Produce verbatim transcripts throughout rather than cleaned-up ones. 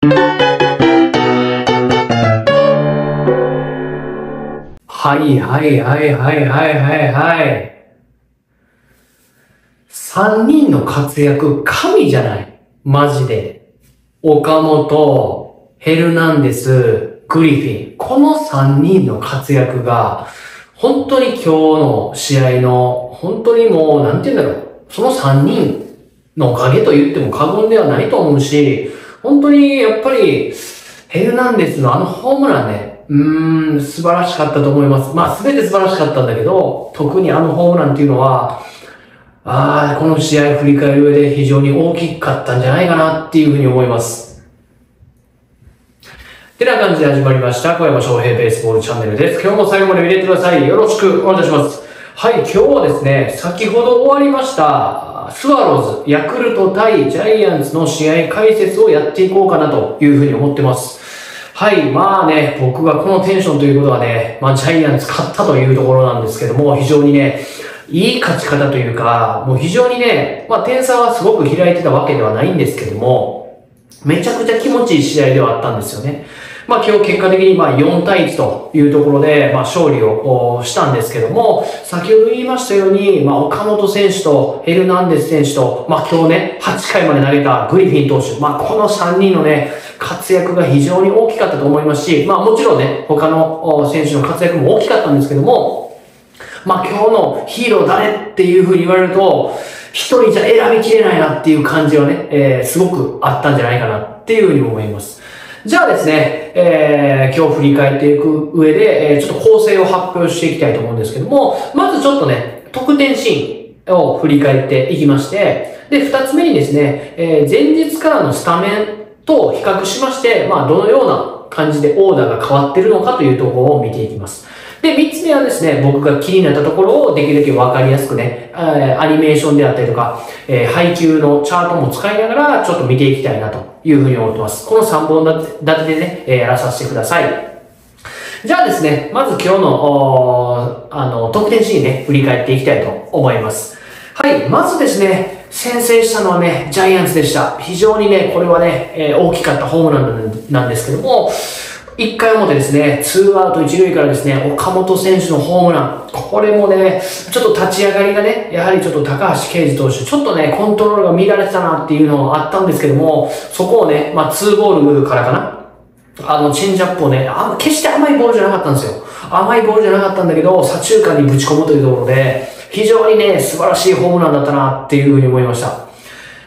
はいはいはいはいはいはいはい。三人の活躍、神じゃない。マジで。岡本、ヘルナンデス、グリフィン。この三人の活躍が、本当に今日の試合の、本当にもう、なんて言うんだろう。その三人のおかげと言っても過言ではないと思うし、本当にやっぱり、ヘルナンデスのあのホームランね、うーん、素晴らしかったと思います。まあ、すべて素晴らしかったんだけど、特にあのホームランっていうのは、ああ、この試合振り返る上で非常に大きかったんじゃないかなっていうふうに思います。てな感じで始まりました、小山翔平ベースボールチャンネルです。今日も最後まで見れてください。よろしくお願いいたします。はい、今日はですね、先ほど終わりました、スワローズ、ヤクルト対ジャイアンツの試合解説をやっていこうかなというふうに思ってます。はい。まあね、僕がこのテンションということはね、まあジャイアンツ勝ったというところなんですけども、非常にね、いい勝ち方というか、もう非常にね、まあ点差はすごく開いてたわけではないんですけども、めちゃくちゃ気持ちいい試合ではあったんですよね。まあ今日結果的にまあよんたいいちというところで、まあ勝利をしたんですけども、先ほど言いましたように、まあ岡本選手とヘルナンデス選手と、まあ今日ね、はちかいまで投げたグリフィン投手、まあこのさんにんのね、活躍が非常に大きかったと思いますし、まあもちろんね、他の選手の活躍も大きかったんですけども、まあ今日のヒーロー誰っていう風に言われると、一人じゃ選びきれないなっていう感じはね、えー、すごくあったんじゃないかなっていう風に思います。じゃあですね、えー、今日振り返っていく上で、えー、ちょっと構成を発表していきたいと思うんですけども、まずちょっとね、得点シーンを振り返っていきまして、で、二つ目にですね、えー、前日からのスタメン、と比較しまして、まあ、どのような感じでオーダーが変わってるのかというところを見ていきます。で、三つ目はですね、僕が気になったところをできるだけわかりやすくね、アニメーションであったりとか、えー、配球のチャートも使いながらちょっと見ていきたいなというふうに思ってます。このさんぼん立てでね、えー、やらさせてください。じゃあですね、まず今日の、あの、得点シーンね、振り返っていきたいと思います。はい、まずですね、先制したのはね、ジャイアンツでした。非常にね、これはね、えー、大きかったホームランなんですけども、いっかいおもてですね、ツーアウトいちるいからですね、岡本選手のホームラン。これもね、ちょっと立ち上がりがね、やはりちょっと高橋奎二投手、ちょっとね、コントロールが乱れてたなっていうのがあったんですけども、そこをね、まあツーボールからかな。あの、チェンジアップをね、あ、決して甘いボールじゃなかったんですよ。甘いボールじゃなかったんだけど、左中間にぶち込むというところで、非常にね、素晴らしいホームランだったなっていうふうに思いました。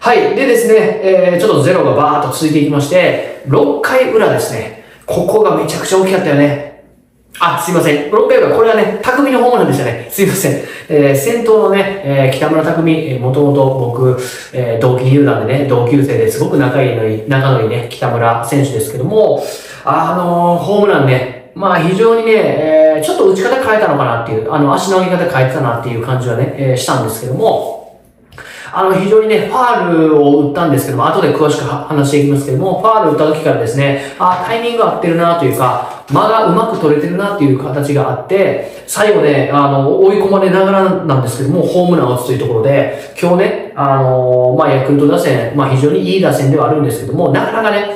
はい。でですね、えー、ちょっとゼロがバーっと続いていきまして、ろっかいうらですね。ここがめちゃくちゃ大きかったよね。あ、すいません。ろっかいうら、これはね、匠のホームランでしたね。すいません。えー、先頭のね、えー、北村匠、えー、もともと僕、えー、同期入団でね、同級生ですごく仲いいのに、仲のいいね、北村選手ですけども、あのー、ホームランね、まあ非常にね、えー、ちょっと打ち方変えたのかなっていう、あの足の上げ方変えてたなっていう感じはね、えー、したんですけども、あの非常にね、ファールを打ったんですけども、後で詳しく話していきますけども、ファール打った時からですね、あ、タイミング合ってるなというか、間がうまく取れてるなっていう形があって、最後ね、あの、追い込まれながらなんですけども、ホームランを打つというところで、今日ね、あの、まあヤクルト打線、まあ非常にいい打線ではあるんですけども、なかなかね、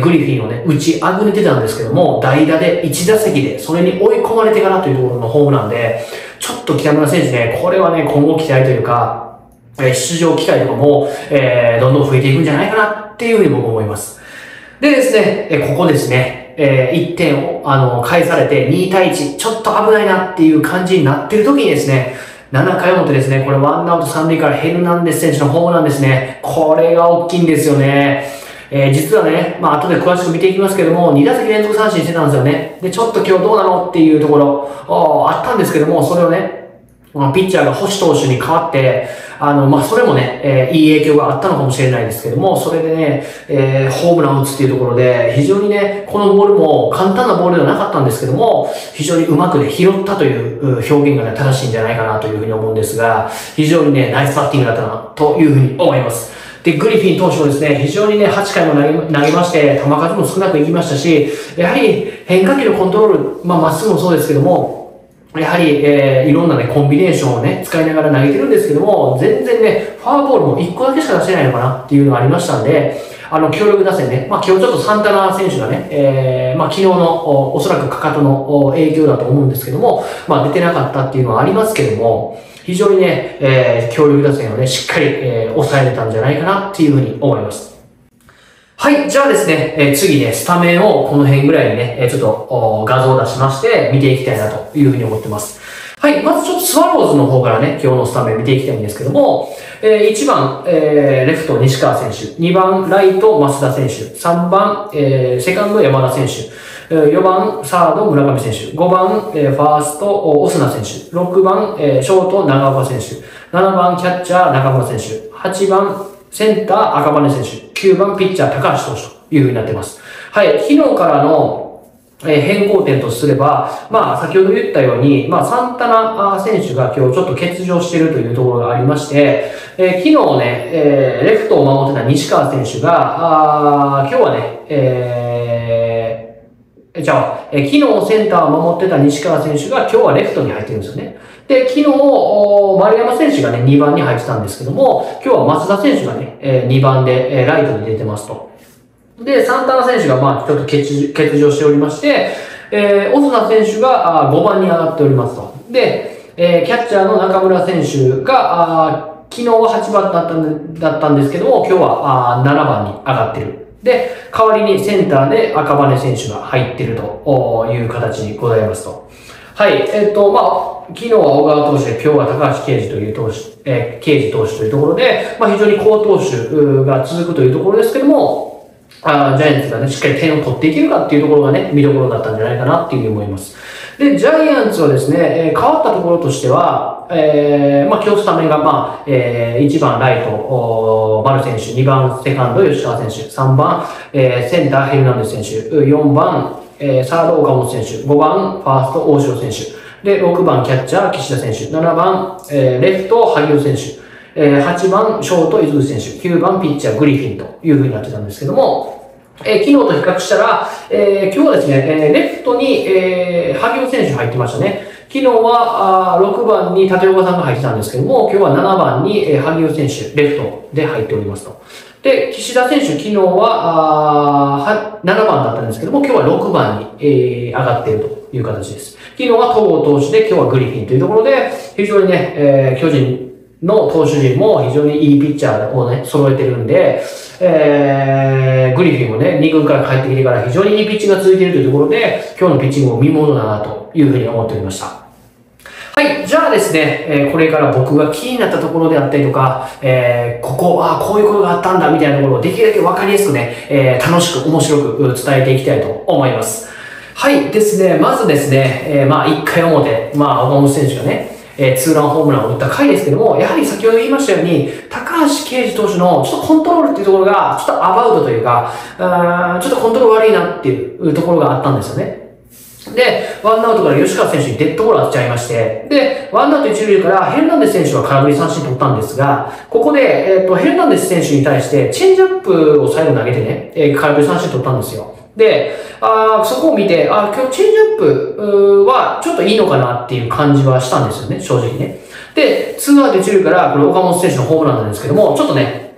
グリフィンをね、打ちあぐねてたんですけども、代打でいちだせきで、それに追い込まれてからというところのホームランで、ちょっと北村選手ね、これはね、今後期待というか、出場機会とかも、えー、どんどん増えていくんじゃないかなっていうふうに僕思います。でですね、ここですね、いってんを、あの、返されてにたいいち、ちょっと危ないなっていう感じになってる時にですね、ななかいおもてですね、これワンアウトさんるいからヘルナンデス選手のホームランですね、これが大きいんですよね。えー、実はね、まあ後で詳しく見ていきますけども、にだせきれんぞく三振してたんですよね。で、ちょっと今日どうなのっていうところ、あったんですけども、それをね、ピッチャーが星投手に代わって、あの、まあそれもね、えー、いい影響があったのかもしれないですけども、それでね、えー、ホームランを打つっていうところで、非常にね、このボールも簡単なボールではなかったんですけども、非常にうまくね、拾ったという表現がね、正しいんじゃないかなというふうに思うんですが、非常にね、ナイスバッティングだったな、というふうに思います。で、グリフィン投手もですね、非常にね、はちかいも投げまして、球数も少なくいきましたし、やはり変化球のコントロール、まあ、まっすぐもそうですけども、やはり、えー、いろんなね、コンビネーションをね、使いながら投げてるんですけども、全然ね、フォアボールもいっこだけしか出せないのかなっていうのがありましたんで、あの、強力打線ね。まあ、今日ちょっとサンタナ選手がね、えー、まあ、昨日の、おそらくかかとの影響だと思うんですけども、まあ、出てなかったっていうのはありますけども、非常にね、えー、強力打線をね、しっかり、えー、抑えれたんじゃないかなっていうふうに思います。はい。じゃあですね、えー、次ね、スタメンをこの辺ぐらいにね、えー、ちょっと画像を出しまして見ていきたいなというふうに思ってます。はい。まずちょっとスワローズの方からね、今日のスタメン見ていきたいんですけども、えー、いちばん、えー、レフト西川選手、にばんライト増田選手、さんばん、えー、セカンド山田選手、よんばんサード村上選手、ごばん、えー、ファーストオスナ選手、ろくばん、えー、ショート長岡選手、ななばんキャッチャー中村選手、はちばんセンター赤羽選手、きゅうばんピッチャー高橋投手という風になってます。はい。昨日からの変更点とすれば、まあ先ほど言ったように、まあサンタナ選手が今日ちょっと欠場しているというところがありまして、えー、昨日ね、えー、レフトを守ってた西川選手が、あ今日はね、えー、じゃあ、えー、昨日センターを守ってた西川選手が今日はレフトに入ってるんですよね。で、昨日、丸山選手がね、にばんに入ってたんですけども、今日は松田選手がね、にばんでライトに出てますと。で、サンタナ選手がまあ、ちょっと欠場しておりまして、えー、オスナ選手がごばんに上がっておりますと。で、えー、キャッチャーの中村選手が、昨日ははちばんだったんだったんですけども、今日はななばんに上がってる。で、代わりにセンターで赤羽選手が入ってるという形にございますと。はい。えっと、まあ、昨日は小川投手で、今日は高橋奎二という投手、えー、奎二投手というところで、まあ、非常に好投手が続くというところですけども、あジャイアンツがね、しっかり点を取っていけるかっていうところがね、見どころだったんじゃないかなっていうふうに思います。で、ジャイアンツはですね、えー、変わったところとしては、えー、まあ、今日スタメンが、まあ、えー、いちばんライト、丸選手、にばんセカンド、吉川選手、さんばん、えー、センター、ヘルナンデス選手、よんばん、えー、サード岡本選手、ごばんファースト大城選手、で、ろくばんキャッチャー岸田選手、ななばん、えー、レフト萩尾選手、えー、はちばんショート泉選手、きゅうばんピッチャーグリフィンという風になってたんですけども、えー、昨日と比較したら、えー、今日はですね、えー、レフトに、えー、萩尾選手入ってましたね。昨日はあろくばんに立岡さんが入ってたんですけども、今日はななばんに、えー、萩尾選手、レフトで入っておりますと。で、岸田選手、昨日は、あななばんだったんですけども、今日はろくばんに、えー、上がっているという形です。昨日は戸郷投手で、今日はグリフィンというところで、非常にね、えー、巨人の投手陣も非常にいいピッチャーをね、揃えてるんで、えー、グリフィンもね、にぐんから帰ってきてから非常にいいピッチが続いているというところで、今日のピッチングも見ものだなというふうに思っておりました。はい。じゃあですね、えー、これから僕が気になったところであったりとか、えー、ここ、ああ、こういうことがあったんだみたいなところをできるだけわかりやすくね、えー、楽しく面白く伝えていきたいと思います。はい。ですね、まずですね、えー、まあ、いっかい表、まあ、岡本選手がね、えー、ツーランホームランを打った回ですけども、やはり先ほど言いましたように、高橋奎二投手のちょっとコントロールっていうところが、ちょっとアバウトというか、あーちょっとコントロール悪いなっていうところがあったんですよね。で、ワンアウトから吉川選手にデッドボール当てちゃいまして、で、ワンアウト一塁からヘルナンデス選手は空振り三振取ったんですが、ここで、えっと、ヘルナンデス選手に対して、チェンジアップを最後投げてね、えー、空振り三振取ったんですよ。で、あそこを見て、あ今日チェンジアップはちょっといいのかなっていう感じはしたんですよね、正直ね。で、ツーアウト一塁から、これ岡本選手のホームランなんですけども、ちょっとね、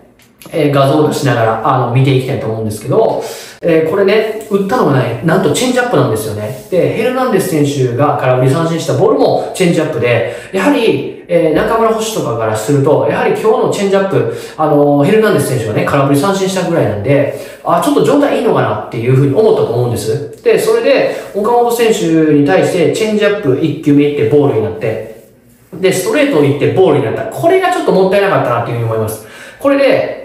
えー、画像を出しながら、あの、見ていきたいと思うんですけど、えー、これね、打ったのがね、なんとチェンジアップなんですよね。で、ヘルナンデス選手が空振り三振したボールもチェンジアップで、やはり、えー、中村捕手とかからすると、やはり今日のチェンジアップ、あのー、ヘルナンデス選手がね、空振り三振したぐらいなんで、あ、ちょっと状態いいのかなっていうふうに思ったと思うんです。で、それで、岡本選手に対してチェンジアップいっ球目いってボールになって、で、ストレートをいってボールになった。これがちょっともったいなかったなっていうふうに思います。これで、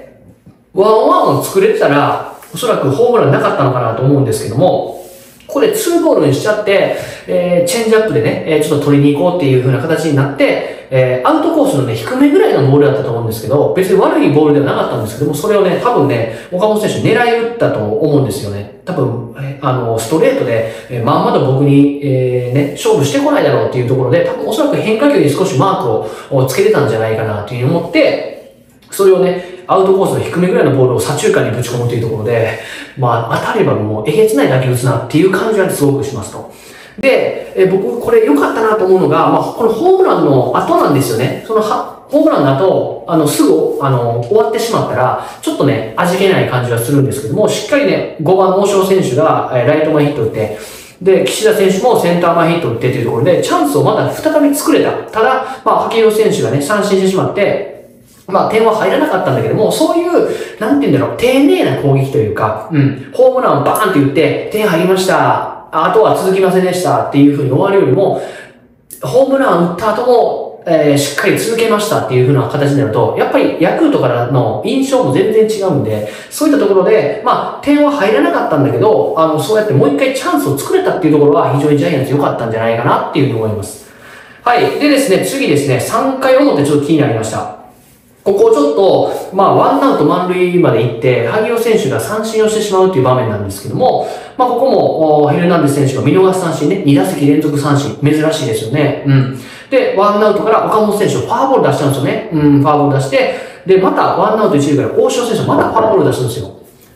ワンオンワンを作れてたら、おそらくホームランなかったのかなと思うんですけども、ここでツーボールにしちゃって、えー、チェンジアップでね、えー、ちょっと取りに行こうっていう風な形になって、えー、アウトコースのね、低めぐらいのボールだったと思うんですけど、別に悪いボールではなかったんですけども、それをね、多分ね、岡本選手狙い打ったと思うんですよね。多分、あの、ストレートで、えー、まんまと僕に、えー、ね、勝負してこないだろうっていうところで、多分おそらく変化球に少しマークをつけてたんじゃないかなという風に思って、それをね、アウトコースの低めぐらいのボールを左中間にぶち込むというところで、まあ、当たればもうえげつない打球打つなっていう感じはすごくしますと。で、え僕、これ良かったなと思うのが、まあ、このホームランの後なんですよね。そのはホームランの後、あの、すぐ、あの、終わってしまったら、ちょっとね、味気ない感じはするんですけども、しっかりね、ごばん、大城選手が、えライト前ヒット打って、で、岸田選手もセンター前ヒット打ってというところで、チャンスをまだ再び作れた。ただ、まあ、筧選手がね、三振してしまって、まあ、点は入らなかったんだけども、そういう、なんて言うんだろう、丁寧な攻撃というか、うん、ホームランをバーンって打って、点入りました。あとは続きませんでした。っていう風に終わるよりも、ホームラン打った後も、えー、しっかり続けましたっていう風な形になると、やっぱりヤクルトからの印象も全然違うんで、そういったところで、まあ、点は入らなかったんだけど、あの、そうやってもう一回チャンスを作れたっていうところは、非常にジャイアンツ良かったんじゃないかなっていう風に思います。はい。でですね、次ですね、さんかいおもてちょっと気になりました。ここちょっと、まあ、ワンアウト満塁まで行って、萩尾選手が三振をしてしまうという場面なんですけども、まあ、ここも、ヘルナンデス選手が見逃し三振ね、にだせきれんぞくさんしん、珍しいですよね。うん。で、ワンアウトから岡本選手をフォアボール出したんですよね。うん、フォアボール出して、で、またワンアウト一塁から大城選手がまたフォアボール出したんですよ。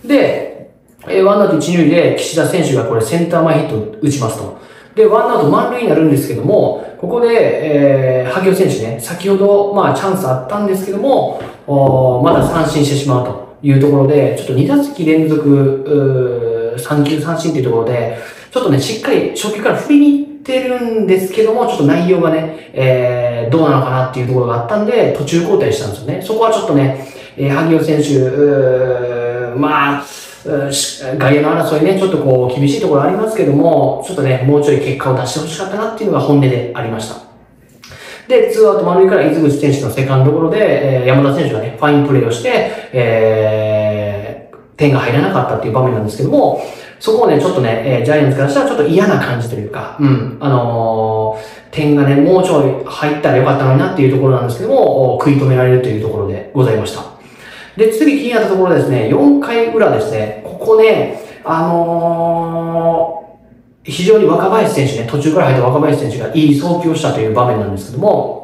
で、えー、ワンアウト一塁で岸田選手がこれセンター前ヒット打ちますと。で、ワンアウト満塁になるんですけども、ここで、えー、萩尾選手ね、先ほど、まあ、チャンスあったんですけども、おまだ三振してしまうというところで、ちょっとにだせきれんぞく、さんきゅうさんしんというところで、ちょっとね、しっかり初球から振りに行ってるんですけども、ちょっと内容がね、えー、どうなのかなっていうところがあったんで、途中交代したんですよね。そこはちょっとね、えー、萩尾選手、うーまあ、外野の争いね、ちょっとこう厳しいところありますけども、ちょっとね、もうちょい結果を出してほしかったなっていうのが本音でありました。で、ツーアウト満塁から伊豆口選手のセカンドゴロで、えー、山田選手がね、ファインプレーをして、えー、点が入らなかったっていう場面なんですけども、そこをね、ちょっとね、えー、ジャイアンツからしたらちょっと嫌な感じというか、うん、あのー、点がね、もうちょい入ったらよかったのになっていうところなんですけども、食い止められるというところでございました。で、次気になったところですね、よんかいうらですね、ここね、あのー、非常に若林選手ね、途中から入った若林選手がいい送球をしたという場面なんですけども、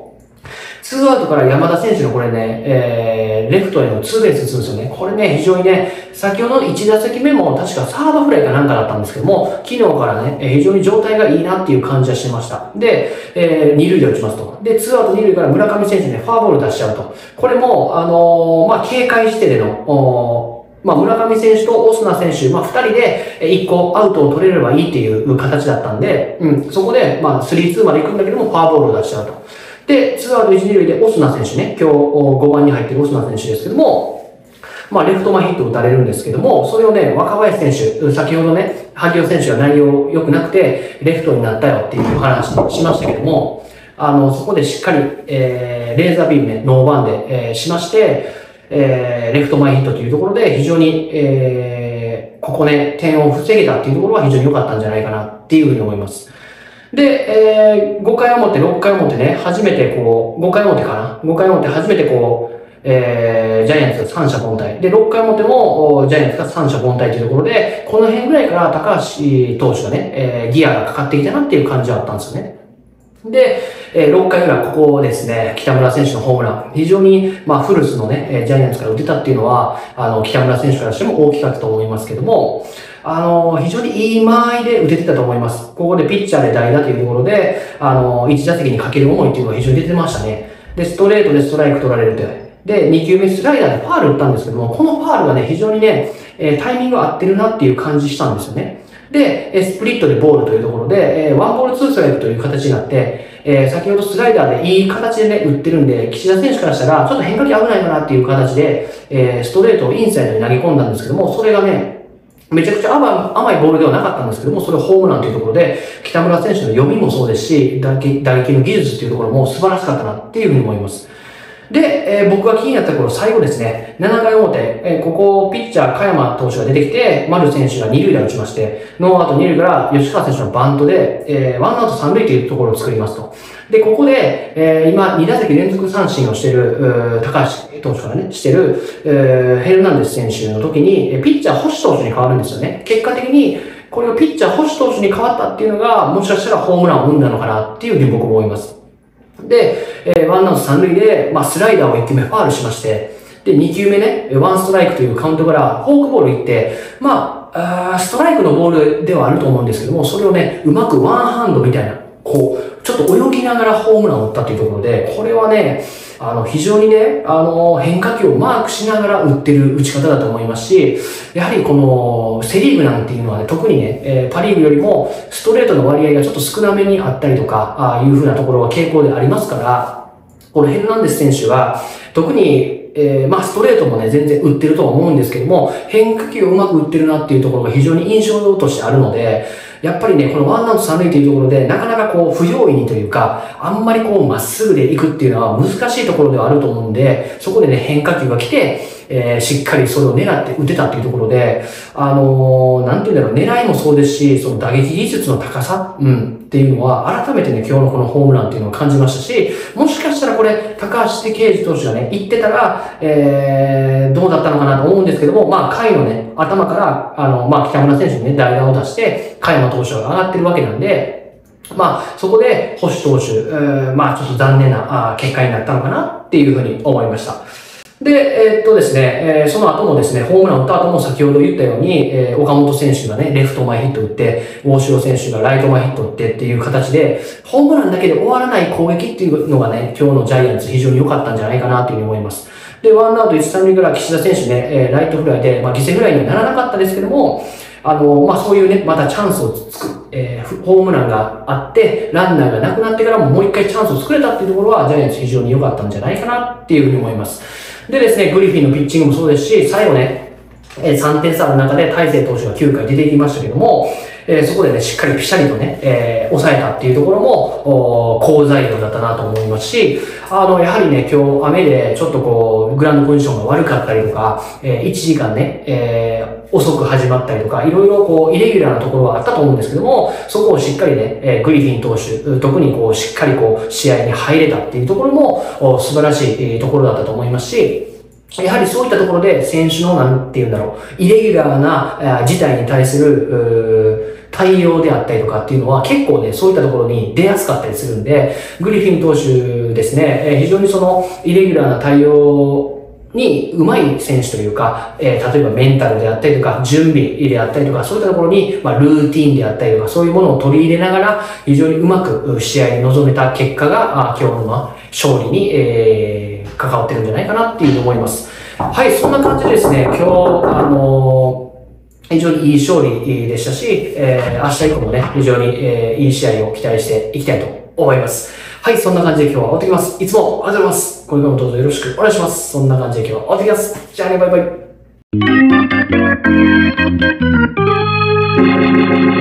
ツーアウトから山田選手のこれね、えー、レフトへのツーベース打つんですよね。これね、非常にね、先ほどのいちだせきめも確かサードフライかなんかだったんですけども、昨日からね、非常に状態がいいなっていう感じはしてました。で、えー、にるいで打ちますと。で、ツーアウトにるいから村上選手ね、フォアボール出しちゃうと。これも、あのー、まあ、警戒してでの、まあ、村上選手とオスナ選手、まあ、ふたりでいっこアウトを取れればいいっていう形だったんで、うん、そこで、まあ、スリーツーまで行くんだけども、フォアボールを出しちゃうと。で、ツーアウトいち、にるいでオスナ選手ね、今日ごばんに入ってるオスナ選手ですけども、まあ、レフト前ヒットを打たれるんですけども、それをね、若林選手、先ほどね、萩尾選手が内容良くなくて、レフトになったよっていう話しましたけども、あの、そこでしっかり、えー、レーザービームね、ノーバンで、えー、しまして、えー、レフト前ヒットというところで、非常に、えー、ここね、点を防げたっていうところは非常に良かったんじゃないかなっていうふうに思います。で、えー、ごかいおもて、ろっかいおもてね、初めてこう、ごかいおもてかな ?ご 回表初めてこう、えー、ジャイアンツが三者凡退。で、ろっかいおもても、ジャイアンツが三者凡退というところで、この辺ぐらいから高橋投手がね、えー、ギアがかかってきたなっていう感じはあったんですよね。で、えー、ろっかいぐらい、ここですね、北村選手のホームラン。非常に、まあ、古巣のね、ジャイアンツから打てたっていうのは、あの、北村選手からしても大きかったと思いますけども、あの、非常にいい間合いで打ててたと思います。ここでピッチャーで代打というところで、あの、いちだせきにかける思いっていうのが非常に出てましたね。で、ストレートでストライク取られるという。で、にきゅうめスライダーでファール打ったんですけども、このファールがね、非常にね、えー、タイミング合ってるなっていう感じしたんですよね。で、スプリットでボールというところで、えー、ワンボールツーストライクという形になって、えー、先ほどスライダーでいい形でね、打ってるんで、岸田選手からしたら、ちょっと変化球危ないかなっていう形で、えー、ストレートをインサイドに投げ込んだんですけども、それがね、めちゃくちゃ甘いボールではなかったんですけども、それをホームランというところで、北村選手の読みもそうですし、打撃の技術っていうところも素晴らしかったなっていうふうに思います。で、えー、僕が気になったところ、最後ですね、ななかいおもて、えー、ここ、ピッチャー、加山投手が出てきて、丸選手がにるいで打ちまして、ノーアウトにるいから吉川選手のバントで、えー、ワンアウトさんるいというところを作りますと。で、ここで、えー、今、にだせきれんぞくさんしんをしてる、高橋投手からね、してる、えー、ヘルナンデス選手の時に、ピッチャー、星投手に変わるんですよね。結果的に、これをピッチャー、星投手に変わったっていうのが、もしかしたらホームランを生んだのかなっていうふうに僕も思います。で、えー、ワンアウト三塁で、まあ、スライダーをいっきゅうめファールしまして、で、にきゅうめね、ワンストライクというカウントからフォークボール行って、まあ、ストライクのボールではあると思うんですけども、それをね、うまくワンハンドみたいな、こう、ちょっと泳ぎながらホームランを打ったというところで、これはね、あの、非常にね、あの、変化球をマークしながら打ってる打ち方だと思いますし、やはりこの、セリーグなんていうのはね、特にね、えー、パリーグよりも、ストレートの割合がちょっと少なめにあったりとか、ああいうふうなところは傾向でありますから、このヘルナンデス選手は、特に、えー、まあ、ストレートもね、全然打ってるとは思うんですけども、変化球をうまく打ってるなっていうところが非常に印象としてあるので、やっぱりね、このワンアウト三塁というところで、なかなかこう、不用意にというか、あんまりこう、まっすぐで行くっていうのは難しいところではあると思うんで、そこでね、変化球が来て、えー、しっかりそれを狙って打てたっていうところで、あのー、なんていうんだろう、狙いもそうですし、その打撃技術の高さ、うん、っていうのは、改めてね、今日のこのホームランっていうのを感じましたし、もしかしたらこれ、高橋奎二投手がね、行ってたら、えー、どうだったのかなと思うんですけども、まあ、回のね、頭から、あの、まあ、北村選手にね、代打を出して、加山投手が上がってるわけなんで、まあ、そこで、星投手、えー、まあ、ちょっと残念な、あ、結果になったのかなっていうふうに思いました。で、えー、っとですね、えー、その後もですね、ホームランを打った後も先ほど言ったように、えー、岡本選手がね、レフト前ヒット打って、大城選手がライト前ヒット打ってっていう形で、ホームランだけで終わらない攻撃っていうのがね、今日のジャイアンツ非常に良かったんじゃないかなというふうに思います。で、ワンアウト一三塁から岸田選手ね、えー、ライトフライで、まあ、犠牲フライにはならなかったですけども、あの、まあ、そういうね、またチャンスを作っ、えー、ホームランがあって、ランナーがなくなってからももう一回チャンスを作れたっていうところは、ジャイアンツ非常に良かったんじゃないかなっていうふうに思います。でですね、グリフィンのピッチングもそうですし、最後ね、えー、さんてん差の中で大勢投手がきゅうかい出てきましたけども、えー、そこでね、しっかりピシャリとね、えー、抑えたっていうところも、好材料だったなと思いますし、あの、やはりね、今日雨でちょっとこう、グラウンドコンディションが悪かったりとか、えー、いちじかんね、えー遅く始まったりとか、いろいろこう、イレギュラーなところはあったと思うんですけども、そこをしっかりね、えー、グリフィン投手、特にこう、しっかりこう、試合に入れたっていうところも、素晴らしいところだったと思いますし、やはりそういったところで、選手の、なんて言うんだろう、イレギュラーな事態に対する、対応であったりとかっていうのは結構ね、そういったところに出やすかったりするんで、グリフィン投手ですね、えー、非常にその、イレギュラーな対応、にうまい選手というか、えー、例えばメンタルであったりとか、準備であったりとか、そういったところに、まあ、ルーティンであったりとか、そういうものを取り入れながら、非常にうまく試合に臨めた結果が、あ今日の勝利に、えー、関わってるんじゃないかなっていうふうに思います。はい、そんな感じでですね、今日、あのー、非常にいい勝利でしたし、えー、明日以降もね、非常に、えー、いい試合を期待していきたいと思います。はい、そんな感じで今日は終わってきます。いつもありがとうございます。これからもどうぞよろしくお願いします。そんな感じで今日は終わってきます。じゃあね、バイバイ。